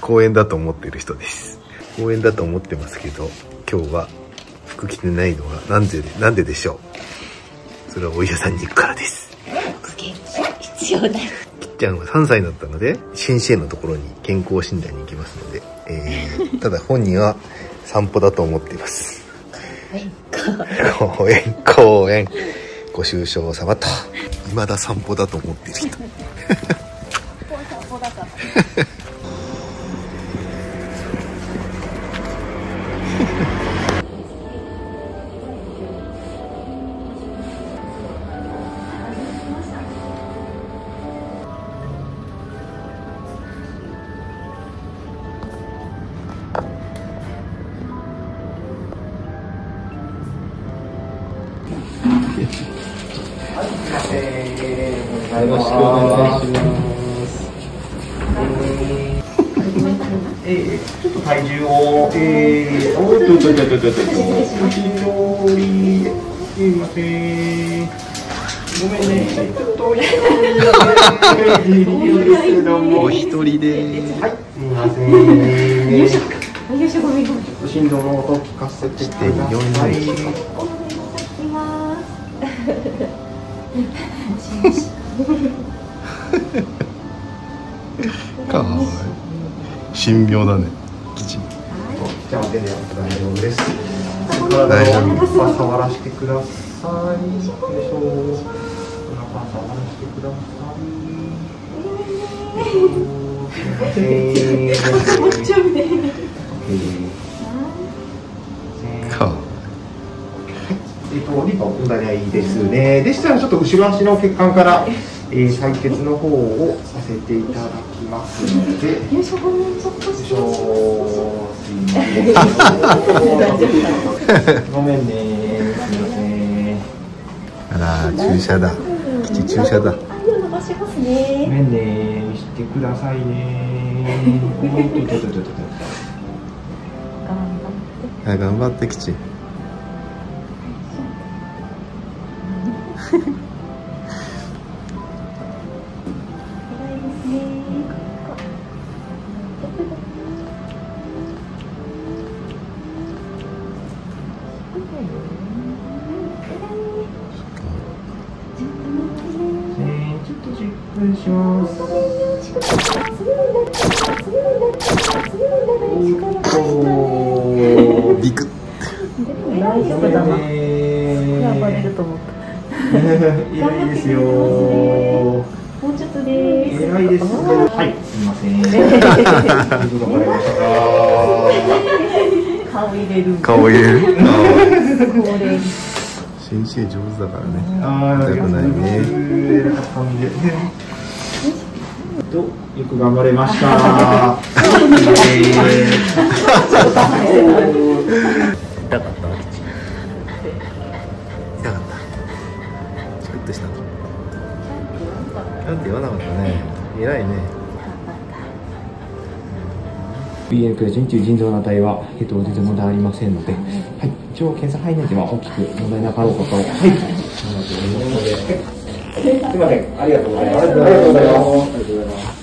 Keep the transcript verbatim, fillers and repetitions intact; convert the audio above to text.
公園だと思ってる人です。公園だと思ってますけど、今日は服着てないのはなんでなんででしょう。それはお医者さんに行くからです。つける必要ない。きっちゃんはさんさいだったので、先生のところに健康診断に行きますので、えー、ただ本人は散歩だと思っています。公園公園ご愁傷様と。未だ散歩だと思ってる人。よろしくお願いします。えー、ちょっと体重を、えー、おっとっとっとっとっと、おしのり、すいません。ごめんね、ちょっとお一人ですけども、お一人です。はい、すいません。よいしょ、よいしょ、ごめんごめん。おしのの音聞かせてください。お願いします。かわいい。神妙だね。きちん。じゃあ手で大丈夫です。体を触らせてください。よいしょ。お腹触らせてください。ええ。持っちゃうね。かわいい。えっと、リボン問題ないですね。でしたらちょっと後ろ足の血管から、えー、採血の方をさせていただきますので。よいしょ、ごめん、ちょっと。よいしょ、すいません。ごめんね、すいません。あら、注射だ。基地注射だ。伸ばしますね。ごめんね、見せてくださいね。あ、頑張って基地。辛いですね。ちょっとじっくりします。おー、ビクッ。大丈夫だな。頑張れると思った。偉いですよ。もうちょっとです。偉いです。はい、すみません。顔入れる。顔入れる。先生上手だからね。痛くないね。よく頑張れました。なんて言わなかったね。偉いね。ビーエル 人中腎臓の値は、えっと、全然問題ありませんので、はい、一応検査範囲内では大きく問題なかろうかと。はい。すみません。ありがとうございます。ありがとうございます。